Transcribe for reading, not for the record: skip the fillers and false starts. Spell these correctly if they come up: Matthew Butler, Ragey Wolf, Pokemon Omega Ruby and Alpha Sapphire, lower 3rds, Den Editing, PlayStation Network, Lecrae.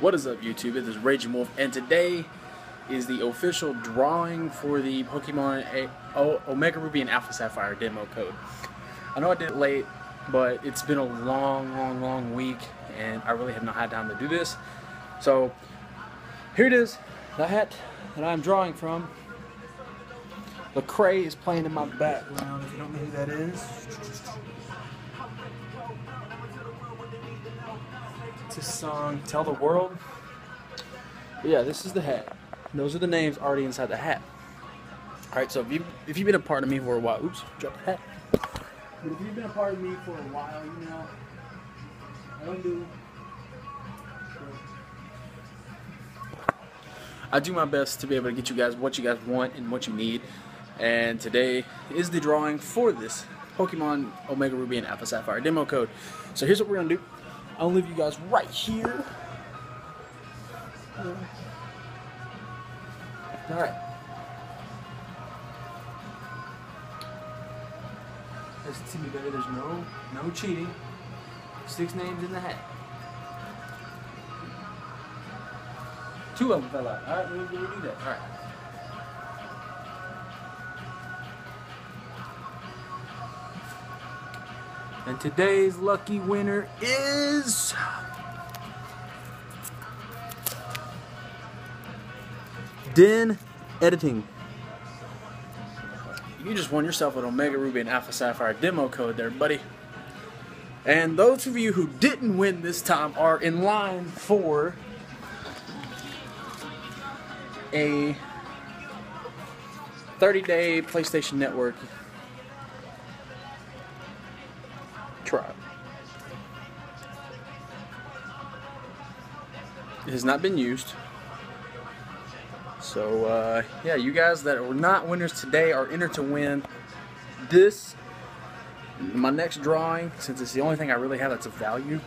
What is up, YouTube? It is Ragey Wolf, and today is the official drawing for the Pokemon Omega Ruby and Alpha Sapphire demo code. I know I did it late, but it's been a long week, and I really have not had time to do this. So here it is, the hat that I'm drawing from. Lecrae is playing in my background, if you don't know who that is. This song, Tell the World. But yeah, this is the hat. And those are the names already inside the hat. Alright, so if you've been a part of me for a while, oops, dropped the hat. But if you've been a part of me for a while, you know, I do my best to be able to get you guys what you guys want and what you need. And today is the drawing for this Pokemon Omega Ruby and Alpha Sapphire demo code. So here's what we're gonna do. I'll leave you guys right here. Alright. As you see me, baby, there's no cheating. 6 names in the hat. 2 of them fell out. Alright, we're gonna do that. Alright. And today's lucky winner is Den Editing. You just won yourself an Omega Ruby and Alpha Sapphire demo code there, buddy. And those of you who didn't win this time are in line for a 30-day PlayStation Network trial. It has not been used, so yeah, you guys that are not winners today are entered to win this, my next drawing, since it's the only thing I really have that's of value.